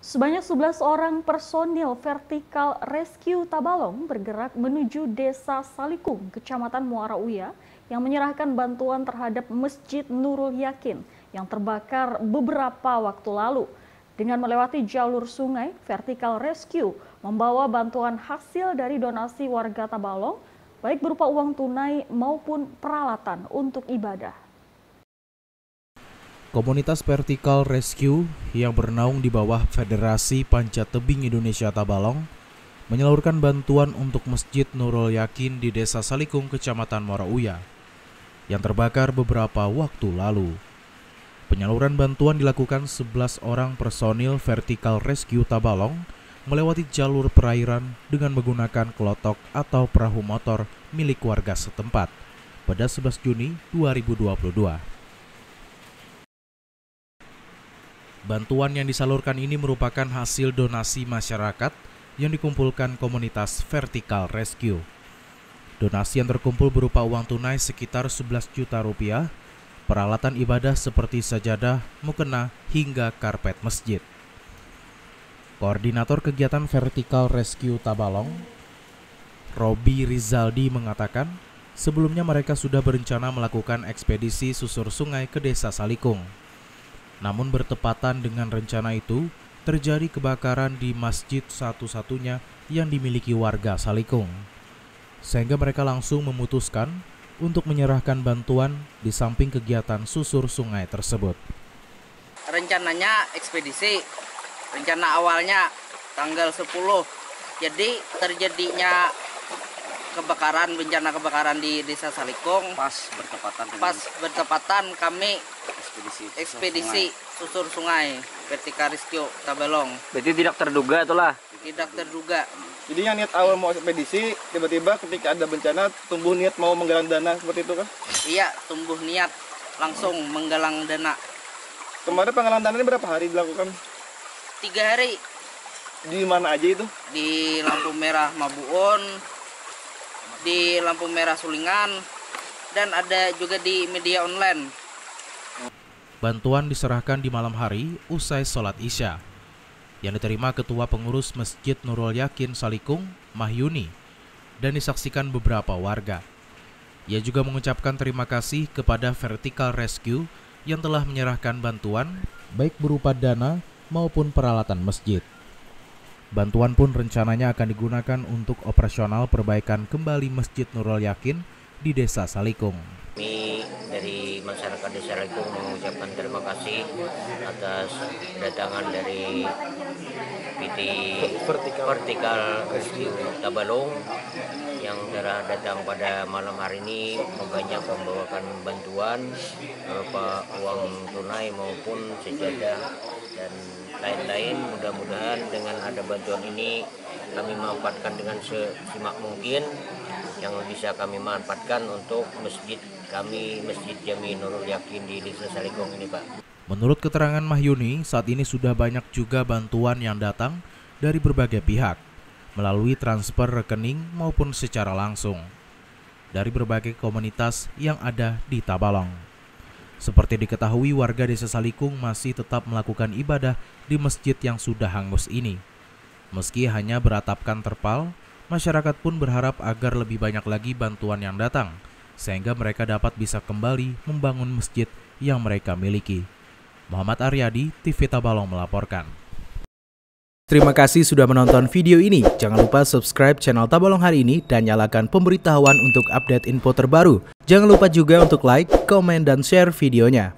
Sebanyak 11 orang personil Vertical Rescue Tabalong bergerak menuju desa Salikung, Kecamatan Muara Uya, yang menyerahkan bantuan terhadap Masjid Nurul Yaqin yang terbakar beberapa waktu lalu. Dengan melewati jalur sungai, Vertical Rescue membawa bantuan hasil dari donasi warga Tabalong, baik berupa uang tunai maupun peralatan untuk ibadah. Komunitas Vertical Rescue yang bernaung di bawah Federasi Panca Tebing Indonesia Tabalong menyalurkan bantuan untuk Masjid Nurul Yaqin di Desa Salikung, Kecamatan Muara Uya, yang terbakar beberapa waktu lalu. Penyaluran bantuan dilakukan 11 orang personil Vertical Rescue Tabalong melewati jalur perairan dengan menggunakan kelotok atau perahu motor milik warga setempat pada 11 Juni 2022. Bantuan yang disalurkan ini merupakan hasil donasi masyarakat yang dikumpulkan komunitas Vertical Rescue. Donasi yang terkumpul berupa uang tunai sekitar 11 juta rupiah, peralatan ibadah seperti sajadah, mukena, hingga karpet masjid. Koordinator kegiatan Vertical Rescue Tabalong, Robi Rizaldi, mengatakan sebelumnya mereka sudah berencana melakukan ekspedisi susur sungai ke Desa Salikung. Namun bertepatan dengan rencana itu, terjadi kebakaran di masjid satu-satunya yang dimiliki warga Salikung. Sehingga mereka langsung memutuskan untuk menyerahkan bantuan di samping kegiatan susur sungai tersebut. Rencananya ekspedisi, rencana awalnya tanggal 10. Jadi terjadinya kebakaran, bencana kebakaran di Desa Salikung. Pas bertepatan kami ekspedisi susur sungai Vertical Rescue Tabalong. Berarti tidak terduga itulah. Tidak terduga. Jadi yang niat awal mau ekspedisi, tiba-tiba ketika ada bencana tumbuh niat mau menggalang dana seperti itu kan? Iya, tumbuh niat langsung menggalang dana. Kemarin penggalang dana ini berapa hari dilakukan? 3 hari. Di mana aja itu? Di Lampu Merah Mabuon, di Lampu Merah Sulingan, dan ada juga di media online. Bantuan diserahkan di malam hari usai sholat Isya, yang diterima Ketua Pengurus Masjid Nurul Yaqin Salikung, Mahyuni, dan disaksikan beberapa warga. Ia juga mengucapkan terima kasih kepada Vertical Rescue yang telah menyerahkan bantuan, baik berupa dana maupun peralatan masjid. Bantuan pun rencananya akan digunakan untuk operasional perbaikan kembali Masjid Nurul Yaqin di Desa Salikung. Kami dari masyarakat Desa Salikung mengucapkan terima kasih atas kedatangan dari PT Vertical Rescue Tabalong yang telah datang pada malam hari ini banyak membawakan bantuan berupa uang tunai maupun sejadah dan lain-lain. Mudah-mudahan dengan ada bantuan ini kami manfaatkan dengan sesimak mungkin yang bisa kami manfaatkan untuk masjid kami, Masjid Nurul Yaqin di Desa Salikung ini, Pak. Menurut keterangan Mahyuni, saat ini sudah banyak juga bantuan yang datang dari berbagai pihak, melalui transfer rekening maupun secara langsung, dari berbagai komunitas yang ada di Tabalong. Seperti diketahui, warga Desa Salikung masih tetap melakukan ibadah di masjid yang sudah hangus ini. Meski hanya beratapkan terpal, masyarakat pun berharap agar lebih banyak lagi bantuan yang datang, sehingga mereka dapat bisa kembali membangun masjid yang mereka miliki. Muhammad Aryadi, TV Tabalong melaporkan. Terima kasih sudah menonton video ini. Jangan lupa subscribe channel Tabalong Hari Ini dan nyalakan pemberitahuan untuk update info terbaru. Jangan lupa juga untuk like, komen, dan share videonya.